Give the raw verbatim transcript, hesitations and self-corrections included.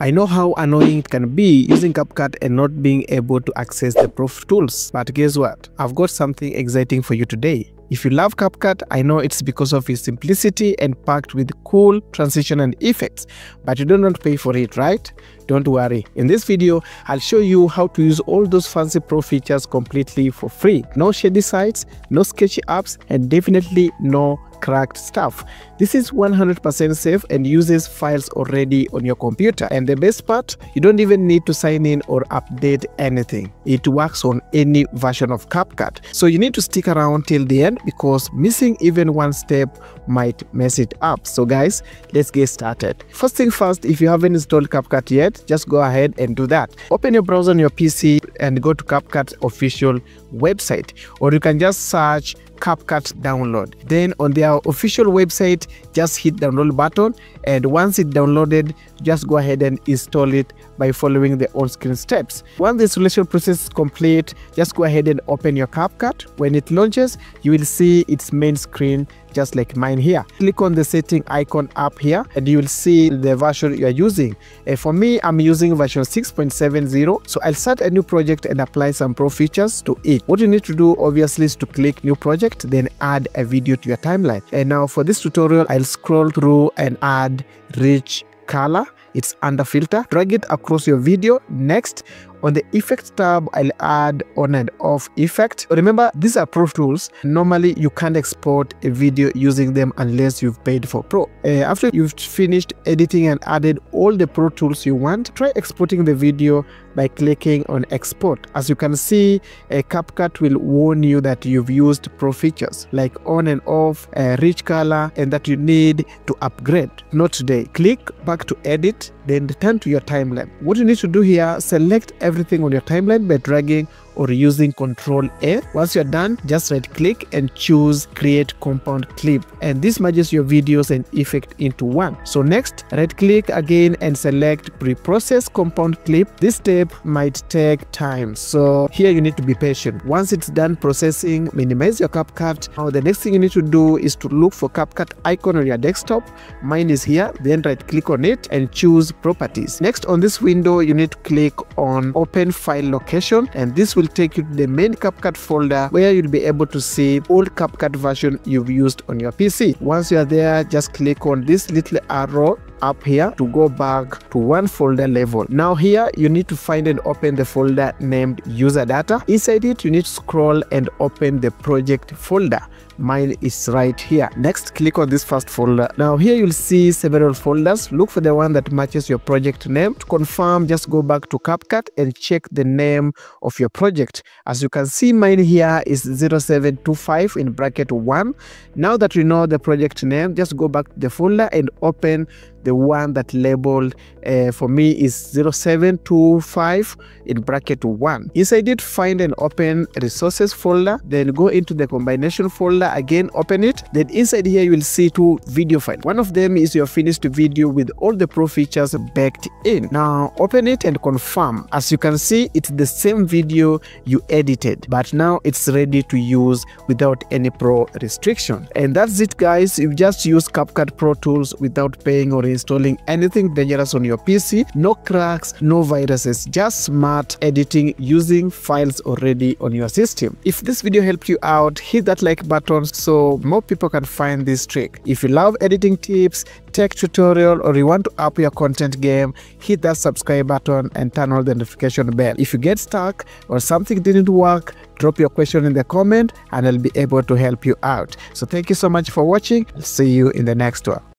I know how annoying it can be using CapCut and not being able to access the Pro tools, but guess what? I've got something exciting for you today. If you love CapCut, I know it's because of its simplicity and packed with cool transition and effects, but you do not pay for it, right? Don't worry. In this video, I'll show you how to use all those fancy Pro features completely for free. No shady sites, no sketchy apps, and definitely no cracked stuff. This is one hundred percent safe and uses files already on your computer. And the best part, you don't even need to sign in or update anything. It works on any version of CapCut. So you need to stick around till the end because missing even one step might mess it up. So guys, let's get started. First thing first, if you haven't installed CapCut yet, just go ahead and do that. Open your browser on your P C and go to CapCut's official website, or you can just search CapCut download. Then on their official website, just hit download button, and once it's downloaded, just go ahead and install it by following the on-screen steps. Once the installation process is complete, just go ahead and open your CapCut. When it launches, you will see its main screen just like mine here. Click on the setting icon up here and you will see the version you are using. And for me, I'm using version six point seven zero. So I'll start a new project and apply some Pro features to it. What you need to do obviously is to click new project, then add a video to your timeline. And now for this tutorial, I'll scroll through and add rich color. It's under filter. Drag it across your video. Next, on the effects tab, I'll add on and off effect. Remember, these are Pro tools. Normally, you can't export a video using them unless you've paid for Pro. Uh, after you've finished editing and added all the Pro tools you want, try exporting the video by clicking on export. As you can see, uh, CapCut will warn you that you've used Pro features like on and off, uh, rich color, and that you need to upgrade. Not today. Click back to edit, then return to your timeline. What you need to do here, select every everything on your timeline by dragging or using control A. Once you're done, just right click and choose create compound clip, and this merges your videos and effect into one. So next, right click again and select pre-process compound clip. This step might take time, so here you need to be patient. Once it's done processing, minimize your CapCut. Now the next thing you need to do is to look for CapCut icon on your desktop. Mine is here. Then right click on it and choose properties. Next, on this window, you need to click on open file location, and this will take you to the main CapCut folder where you'll be able to see all CapCut version you've used on your P C. Once you are there, just click on this little arrow up here to go back to one folder level. Now here you need to find and open the folder named user data. Inside it, you need to scroll and open the project folder. Mine is right here. Next, click on this first folder. Now here you'll see several folders. Look for the one that matches your project name. To confirm, just go back to CapCut and check the name of your project. As you can see, mine here is zero seven two five in bracket one. Now that you know the project name, just go back to the folder and open the one that labeled uh, for me is zero seven two five in bracket one. Inside it, find and open resources folder, then go into the combination folder again, open it. Then inside here you will see two video files. One of them is your finished video with all the Pro features baked in. Now open it and confirm. As you can see, it's the same video you edited, but now it's ready to use without any Pro restriction. And that's it, guys. You just use CapCut Pro tools without paying or installing anything dangerous on your P C. No cracks, no viruses, just smart editing using files already on your system. If this video helped you out, hit that like button so more people can find this trick. If you love editing tips, tech tutorial, or you want to up your content game, hit that subscribe button and turn on the notification bell. If you get stuck or something didn't work, drop your question in the comment and I'll be able to help you out. So thank you so much for watching. I'll see you in the next one.